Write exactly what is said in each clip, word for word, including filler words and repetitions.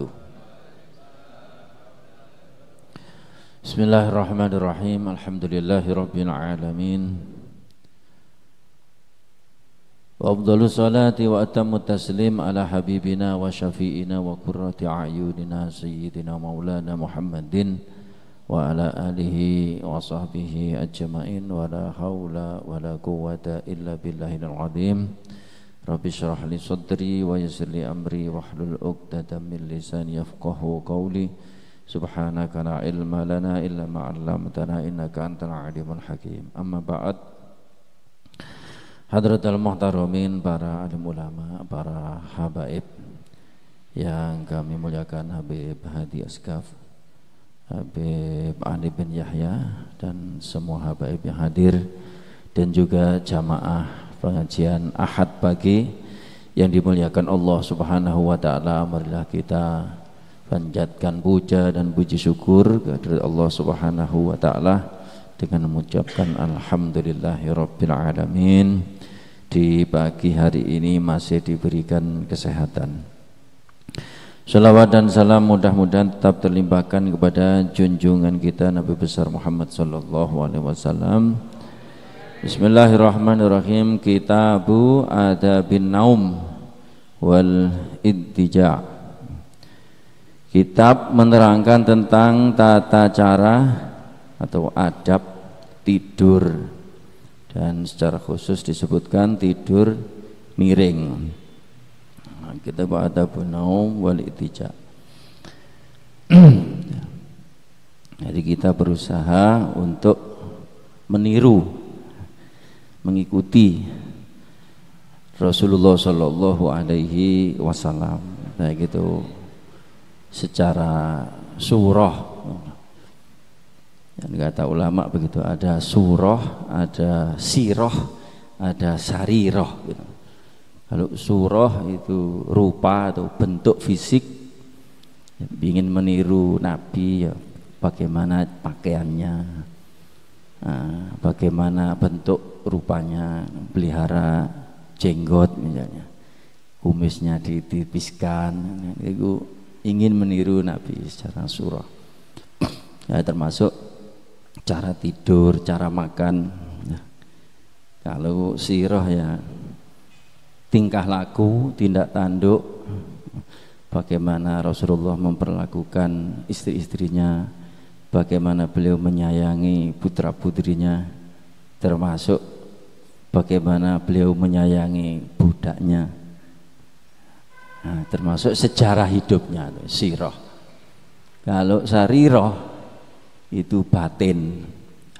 wabarakatuh. Bismillahirrahmanirrahim. Alhamdulillahirrabbilalamin. Wa afdalu salati wa atammu taslim ala habibina wa syafi'ina wa qurrati a'yunina sayyidina maulana Muhammadin wa ala alihi wa sahbihi ajma'in wa la hawla wa la quwwata illa billahil azim. Rabbi syrah li sadri wa yassir li amri wahlul 'uqdatam min lisani yafqahu qawli. Subhanaka la ilma lana illa ma 'allamtana innaka antal 'alimul hakim. Amma ba'd. Hadratul muhtaramin, para alim ulama, para habaib yang kami muliakan, Habib Hadi Askaf, Habib Ali bin Yahya, dan semua habaib yang hadir, dan juga jamaah pengajian Ahad pagi yang dimuliakan Allah Subhanahu wa taala. Marilah kita panjatkan puja dan puji syukur kehadirat Allah Subhanahu wa taala dengan mengucapkan alhamdulillahirabbil alamin. Di pagi hari ini masih diberikan kesehatan. Shalawat dan salam mudah-mudahan tetap terlimpahkan kepada junjungan kita Nabi besar Muhammad sallallahu alaihi wasallam. Bismillahirrahmanirrahim. Kitabu Adabin Naum wal Ittija. Kitab menerangkan tentang tata cara atau adab tidur, dan secara khusus disebutkan tidur miring. Nah, kita bahas adabun naum wal ittija. Jadi kita berusaha untuk meniru, mengikuti Rasulullah Shallallahu Alaihi Wasallam. Nah, gitu secara surah. Dan kata ulama begitu, ada surah, ada sirah, ada sarirah gitu. Kalau surah itu rupa atau bentuk fisik, ingin meniru Nabi ya, bagaimana pakaiannya, nah, bagaimana bentuk rupanya, pelihara jenggot misalnya, kumisnya ditipiskan, itu ingin meniru Nabi secara surah. Ya, termasuk cara tidur, cara makan. Nah, kalau sirah ya tingkah laku, tindak tanduk, bagaimana Rasulullah memperlakukan istri-istrinya, bagaimana beliau menyayangi putra-putrinya, termasuk bagaimana beliau menyayangi budaknya. Nah, termasuk sejarah hidupnya sirah. Kalau sarirah itu batin,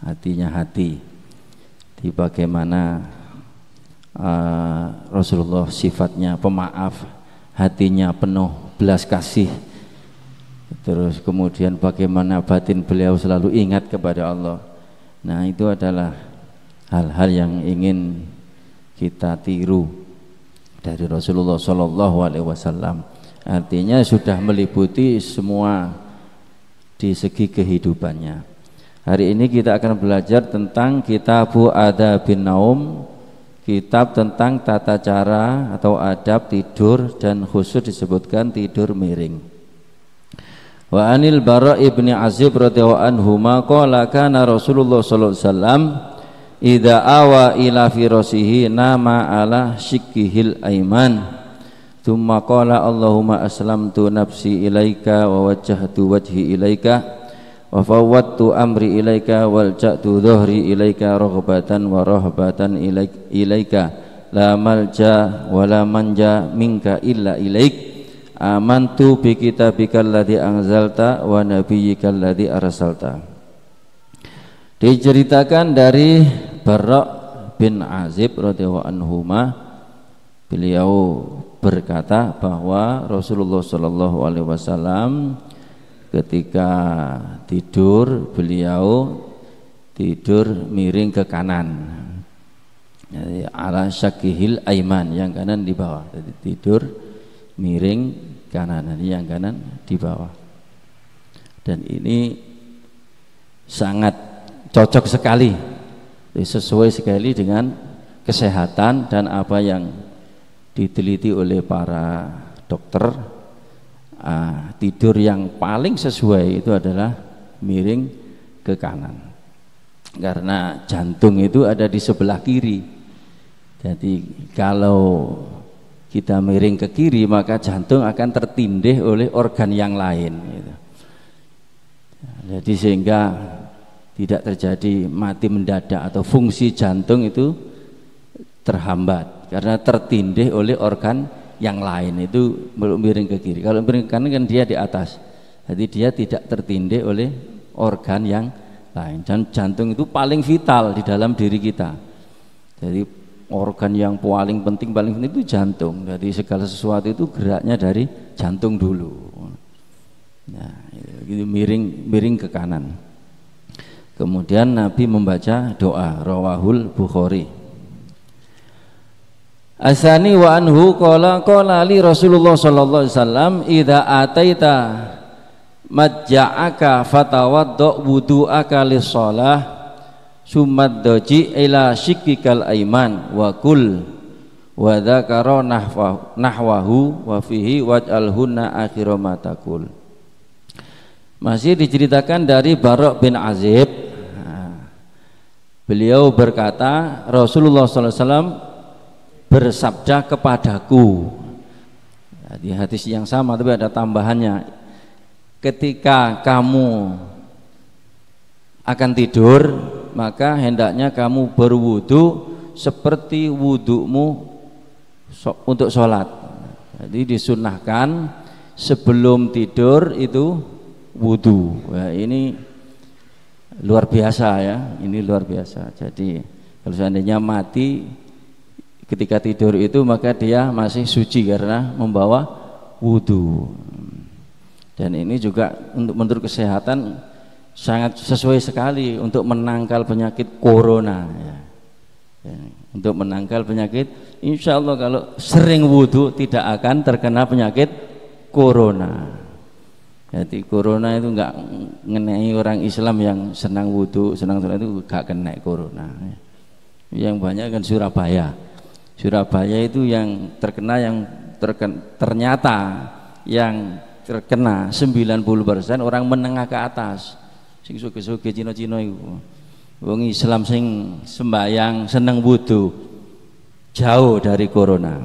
hatinya hati. Di bagaimana uh, Rasulullah sifatnya pemaaf, hatinya penuh belas kasih. Terus kemudian bagaimana batin beliau selalu ingat kepada Allah. Nah, itu adalah hal-hal yang ingin kita tiru dari Rasulullah shallallahu alaihi wasallam. Artinya sudah meliputi semua di segi kehidupannya. Hari ini kita akan belajar tentang Kitabu Adabin Naum, kitab tentang tata cara atau adab tidur, dan khusus disebutkan tidur miring. Wa anil Barak bin Azib radhiyallahu anhuma qala kana Rasulullah sallallahu alaihi wasallam idza awa ila firasihi nama ala shikkihil aiman. Tsumma qala Allahumma aslamtu nafsi ilaika wa wajjahtu wajhi ilaika wa fawwadtu amri ilaika walja'tu dhuhri ilaika raghbatan wa rahbatan ilaika la malja wa la manja minka illa ilaik. Amantu bi kitabikal ladzi anzalta wa nabiyyikal ladzi arsalta. Diceritakan dari Barak bin Azib radhiyallahu anhuma, beliau berkata bahwa Rasulullah Shallallahu Alaihi Wasallam ketika tidur, beliau tidur miring ke kanan, jadi ala syakihil aiman, yang kanan di bawah. Jadi tidur miring kanan, jadi yang kanan di bawah. Dan ini sangat cocok sekali, sesuai sekali dengan kesehatan dan apa yang diteliti oleh para dokter ah, tidur yang paling sesuai itu adalah miring ke kanan, karena jantung itu ada di sebelah kiri. Jadi kalau kita miring ke kiri maka jantung akan tertindih oleh organ yang lain gitu. Jadi sehingga tidak terjadi mati mendadak atau fungsi jantung itu terhambat karena tertindih oleh organ yang lain. Itu miring ke kiri. Kalau miring ke kanan kan dia di atas, jadi dia tidak tertindih oleh organ yang lain. Dan jantung itu paling vital di dalam diri kita. Jadi organ yang paling penting paling penting itu jantung. Jadi segala sesuatu itu geraknya dari jantung dulu. Nah, itu miring miring ke kanan. Kemudian Nabi membaca doa. Rawahul Bukhari. Asani wa anhu qala qala li Rasulullah sallallahu alaihi wasallam idza ataita majja'aka fatawaddo wudu'aka lissalah sumaddoji ila syikikal aiman wa kul wa dhakaro nahwahu wa fihi waj'alhunna akhiromatakul. Masih diceritakan dari Barak bin Azib, beliau berkata Rasulullah shallallahu alaihi wasallam bersabda kepadaku. Di hadis yang sama tapi ada tambahannya, ketika kamu akan tidur maka hendaknya kamu berwudu seperti wudukmu untuk sholat. Jadi disunahkan sebelum tidur itu wudu. Ya, ini luar biasa ya, ini luar biasa. Jadi kalau seandainya mati ketika tidur itu maka dia masih suci karena membawa wudu. Dan ini juga untuk menurut kesehatan sangat sesuai sekali untuk menangkal penyakit corona ya. Ya, untuk menangkal penyakit, insya Allah kalau sering wudhu tidak akan terkena penyakit corona. Jadi corona itu enggak mengenai orang Islam yang senang wudhu, senang sholat itu enggak kena corona ya. Yang banyak kan Surabaya Surabaya itu yang terkena, yang terken, ternyata yang terkena sembilan puluh persen orang menengah ke atas, sing soge-soge Cina-Cina itu, wong Islam sing sembahyang seneng wudu, jauh dari corona,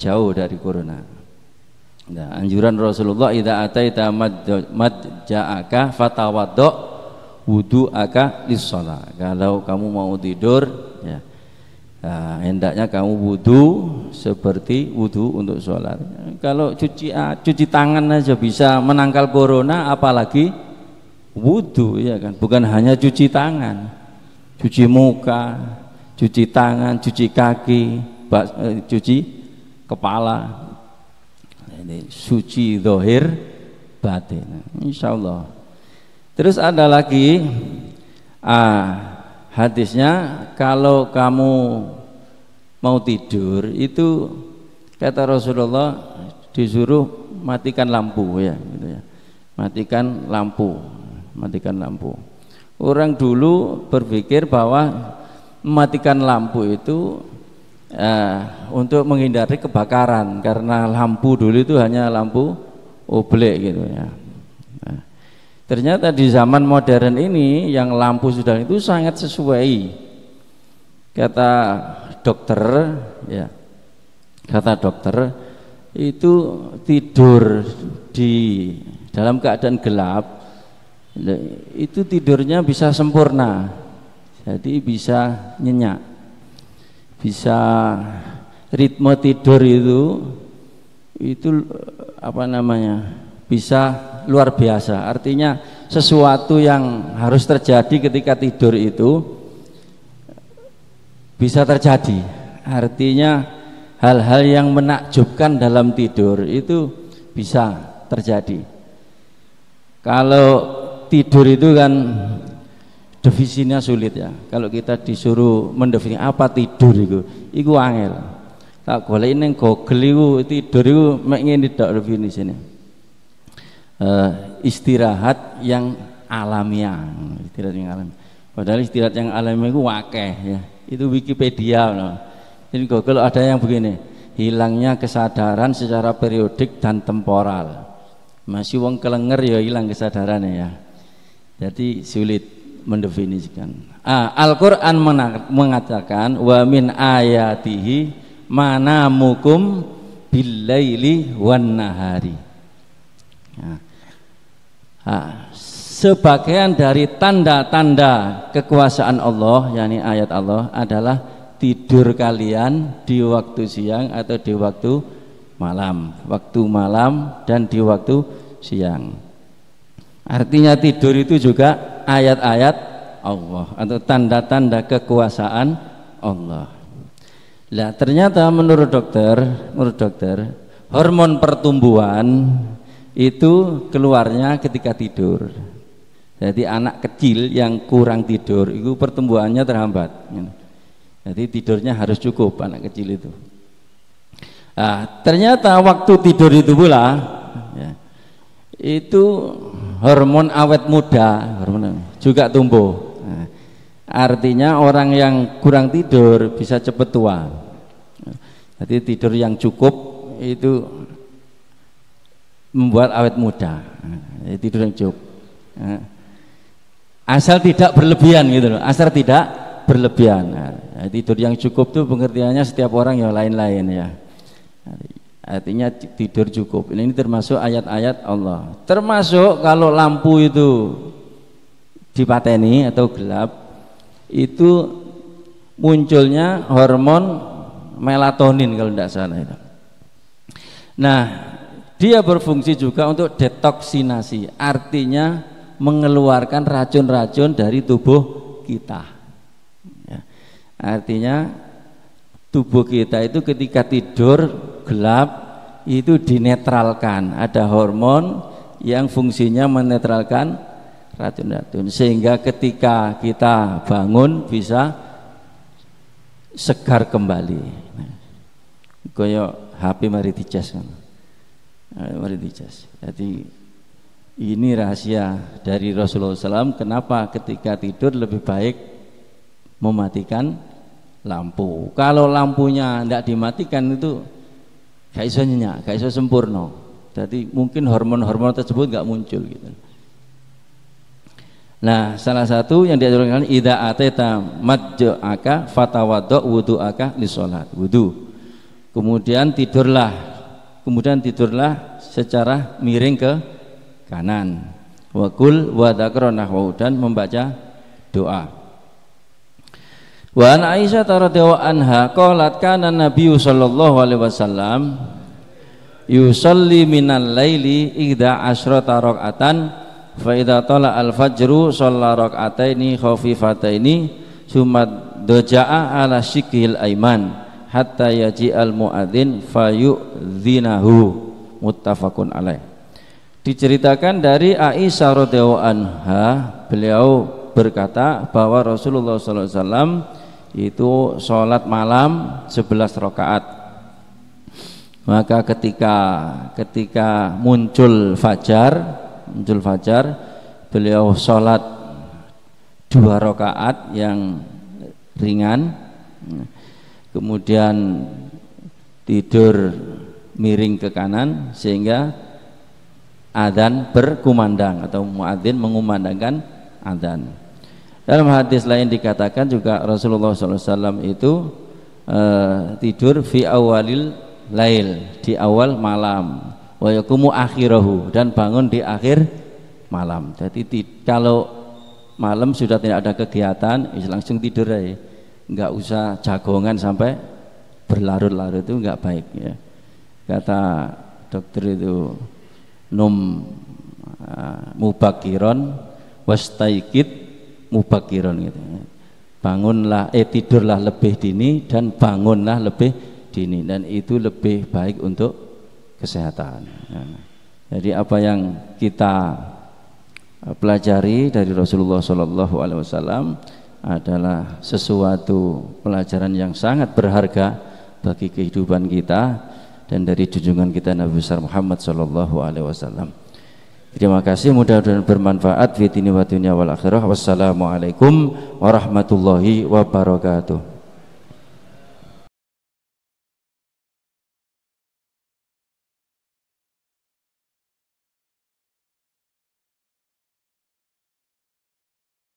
jauh dari corona. Nah, anjuran Rasulullah idza ataita madja'aka fatawaddo wudu'aka lissalah. Kalau kamu mau tidur ya, nah, hendaknya kamu wudu seperti wudu untuk sholat. Kalau cuci cuci tangan aja bisa menangkal corona, apalagi wudu ya kan. Bukan hanya cuci tangan, cuci muka, cuci tangan, cuci kaki, bak, eh, cuci kepala. Ini suci zahir batin. Insya Allah. Terus ada lagi. Ah, hadisnya kalau kamu mau tidur itu kata Rasulullah disuruh matikan lampu ya, gitu ya. Matikan lampu, matikan lampu. Orang dulu berpikir bahwa mematikan lampu itu eh, untuk menghindari kebakaran karena lampu dulu itu hanya lampu oblek gitu ya. Nah, ternyata di zaman modern ini yang lampu sudah itu sangat sesuai. Kata dokter ya, kata dokter itu tidur di dalam keadaan gelap itu tidurnya bisa sempurna. Jadi bisa nyenyak, bisa ritme tidur itu itu apa namanya, bisa luar biasa. Artinya sesuatu yang harus terjadi ketika tidur itu bisa terjadi. Artinya hal-hal yang menakjubkan dalam tidur itu bisa terjadi. Kalau tidur itu kan definisinya sulit ya. Kalau kita disuruh mendefinisikan apa tidur itu, itu angel. Tak boleh ini Google itu tidur itu maknanya tidak definisinya. Uh, istirahat yang alamiah, istirahat yang alamiah. Padahal istirahat yang alamiah itu wakeh ya. Itu Wikipedia loh. Jadi Google ada yang begini, hilangnya kesadaran secara periodik dan temporal. Masih wong kelenger ya hilang kesadarannya ya. Jadi sulit mendefinisikan. Ah, Al-Qur'an mengatakan wa min ayatihi manamukum billaili wan nahari. Nah, ah, sebagian dari tanda-tanda kekuasaan Allah, yakni ayat Allah, adalah tidur kalian di waktu siang atau di waktu malam, waktu malam dan di waktu siang. Artinya tidur itu juga ayat-ayat Allah atau tanda-tanda kekuasaan Allah. Nah, ternyata menurut dokter, menurut dokter, hormon pertumbuhan itu keluarnya ketika tidur. Jadi anak kecil yang kurang tidur itu pertumbuhannya terhambat. Jadi tidurnya harus cukup anak kecil itu. Nah, ternyata waktu tidur itu pula ya, itu hormon awet muda hormon juga tumbuh. Nah, artinya orang yang kurang tidur bisa cepat tua. Jadi tidur yang cukup itu membuat awet muda. Nah, tidur yang cukup. Nah, asal tidak berlebihan gitu loh, asal tidak berlebihan. Nah, tidur yang cukup tuh pengertiannya setiap orang ya lain-lain ya. Artinya tidur cukup. Ini termasuk ayat-ayat Allah. Termasuk kalau lampu itu dipateni atau gelap, itu munculnya hormon melatonin kalau tidak salah itu. Nah, dia berfungsi juga untuk detoksinasi. Artinya mengeluarkan racun-racun dari tubuh kita. Ya. Artinya tubuh kita itu ketika tidur gelap itu dinetralkan, ada hormon yang fungsinya menetralkan racun-racun, sehingga ketika kita bangun bisa segar kembali. Koyok H P mari dicas, mari dicas. Jadi ini rahasia dari Rasulullah shallallahu alaihi wasallam, kenapa ketika tidur lebih baik mematikan lampu. Kalau lampunya tidak dimatikan itu gak iso nyenyak, gak iso sempurna. Jadi mungkin hormon-hormon tersebut gak muncul gitu. Nah, salah satu yang diajarkan idza ataita madja'aka fatawaddu wudu'aka lisholat, wudu. Kemudian tidurlah, kemudian tidurlah secara miring ke kanan. Wa qul wa dzakra nahwu, dan membaca doa. Wa an Aisyah radhiyallahu anha qalat kana Nabiyyu sallallahu alaihi wasallam yusalli minal laili idza asyrata rakaatan fa idza tala al fajru shalla rakaataini khafifataini sumad doja'a ala syikil aiman hatta yaji al muadzin fayudzinahu muttafaqun alaih. Diceritakan dari Aisyah radhiyallahu anha, beliau berkata bahwa Rasulullah sallallahu alaihi wasallam itu sholat malam sebelas rakaat. Maka ketika ketika muncul fajar, muncul fajar, beliau sholat dua rakaat yang ringan, kemudian tidur miring ke kanan sehingga adzan berkumandang atau muadzin mengumandangkan adzan. Dalam hadis lain dikatakan juga Rasulullah shallallahu alaihi wasallam itu uh, tidur fi awalil lail, di awal malam, wa yaqumu akhirahu, dan bangun di akhir malam. Jadi kalau malam sudah tidak ada kegiatan langsung tidur aja, nggak usah jagongan sampai berlarut-larut, itu nggak baik ya. Kata dokter itu num uh, mubakiron wastaikid mubakiron gitu. Bangunlah, eh tidurlah lebih dini dan bangunlah lebih dini, dan itu lebih baik untuk kesehatan. Nah, jadi apa yang kita pelajari dari Rasulullah Shallallahu Alaihi Wasallam adalah sesuatu pelajaran yang sangat berharga bagi kehidupan kita dan dari junjungan kita Nabi besar Muhammad Shallallahu Alaihi Wasallam. Terima kasih, mudah-mudahan bermanfaat fi dunya wa akhirah. Wassalamualaikum warahmatullahi wabarakatuh.